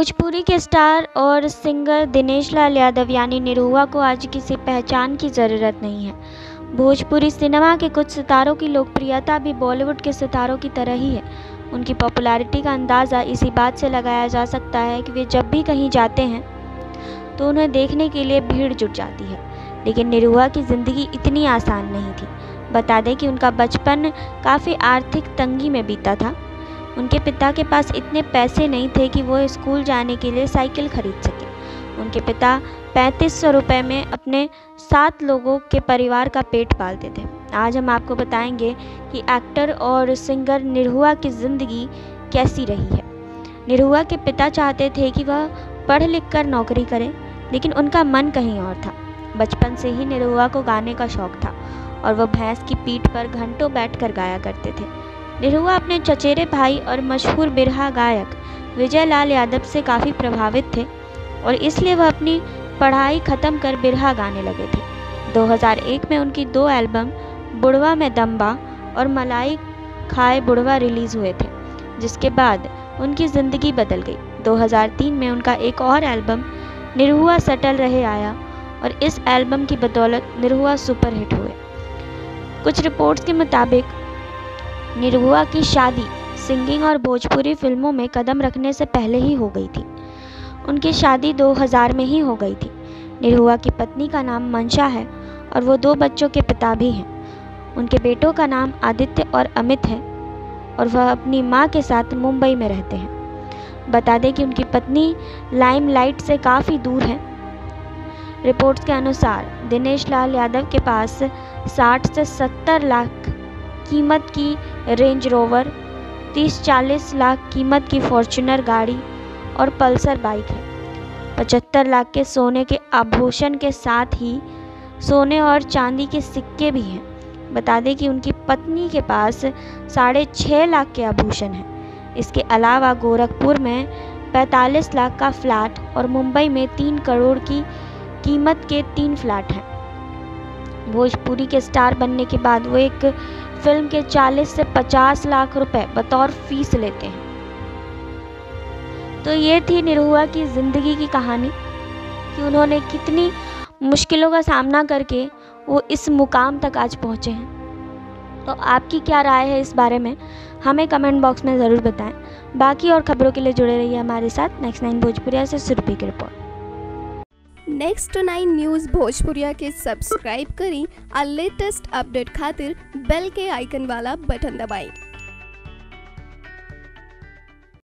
भोजपुरी के स्टार और सिंगर दिनेश लाल यादव यानी निरहुआ को आज किसी पहचान की ज़रूरत नहीं है। भोजपुरी सिनेमा के कुछ सितारों की लोकप्रियता भी बॉलीवुड के सितारों की तरह ही है। उनकी पॉपुलैरिटी का अंदाज़ा इसी बात से लगाया जा सकता है कि वे जब भी कहीं जाते हैं तो उन्हें देखने के लिए भीड़ जुट जाती है। लेकिन निरहुआ की ज़िंदगी इतनी आसान नहीं थी। बता दें कि उनका बचपन काफ़ी आर्थिक तंगी में बीता था। उनके पिता के पास इतने पैसे नहीं थे कि वो स्कूल जाने के लिए साइकिल खरीद सके। उनके पिता 3500 रुपये में अपने 7 लोगों के परिवार का पेट पालते थे। आज हम आपको बताएंगे कि एक्टर और सिंगर निरहुआ की ज़िंदगी कैसी रही है। निरहुआ के पिता चाहते थे कि वह पढ़ लिख कर नौकरी करें, लेकिन उनका मन कहीं और था। बचपन से ही निरहुआ को गाने का शौक़ था और वह भैंस की पीठ पर घंटों बैठकर गाया करते थे। निरहुआ अपने चचेरे भाई और मशहूर बिरहा गायक विजयलाल यादव से काफ़ी प्रभावित थे और इसलिए वह अपनी पढ़ाई ख़त्म कर बिरहा गाने लगे थे। 2001 में उनकी 2 एल्बम बुड़वा में दम्बा और मलाई खाए बुढ़वा रिलीज़ हुए थे, जिसके बाद उनकी ज़िंदगी बदल गई। 2003 में उनका एक और एल्बम निरहुआ सटल रहे आया और इस एल्बम की बदौलत निरहुआ सुपरहिट हुए। कुछ रिपोर्ट्स के मुताबिक निरहुआ की शादी सिंगिंग और भोजपुरी फिल्मों में कदम रखने से पहले ही हो गई थी। उनकी शादी 2000 में ही हो गई थी। निरहुआ की पत्नी का नाम मंशा है और वो 2 बच्चों के पिता भी हैं। उनके बेटों का नाम आदित्य और अमित है और वह अपनी माँ के साथ मुंबई में रहते हैं। बता दें कि उनकी पत्नी लाइमलाइट से काफ़ी दूर है। रिपोर्ट्स के अनुसार दिनेश लाल यादव के पास 60 से 70 लाख कीमत की रेंज रोवर, 30-40 लाख कीमत की फॉर्च्यूनर गाड़ी और पल्सर बाइक है। 75 लाख के सोने के आभूषण के साथ ही सोने और चांदी के सिक्के भी हैं। बता दें कि उनकी पत्नी के पास 6.5 लाख के आभूषण हैं। इसके अलावा गोरखपुर में 45 लाख का फ्लैट और मुंबई में 3 करोड़ की कीमत के 3 फ्लैट हैं। भोजपुरी के स्टार बनने के बाद वो एक फिल्म के 40 से 50 लाख रुपए बतौर फीस लेते हैं। तो ये थी निरहुआ की ज़िंदगी की कहानी कि उन्होंने कितनी मुश्किलों का सामना करके वो इस मुकाम तक आज पहुँचे हैं। तो आपकी क्या राय है इस बारे में, हमें कमेंट बॉक्स में ज़रूर बताएं। बाकी और खबरों के लिए जुड़े रहिए हमारे साथ। नेक्स्ट9 भोजपुरिया से सुरभि की रिपोर्ट। नेक्स्ट9 न्यूज़ भोजपुरिया के सब्सक्राइब करी और लेटेस्ट अपडेट खातिर बेल के आइकन वाला बटन दबाएं।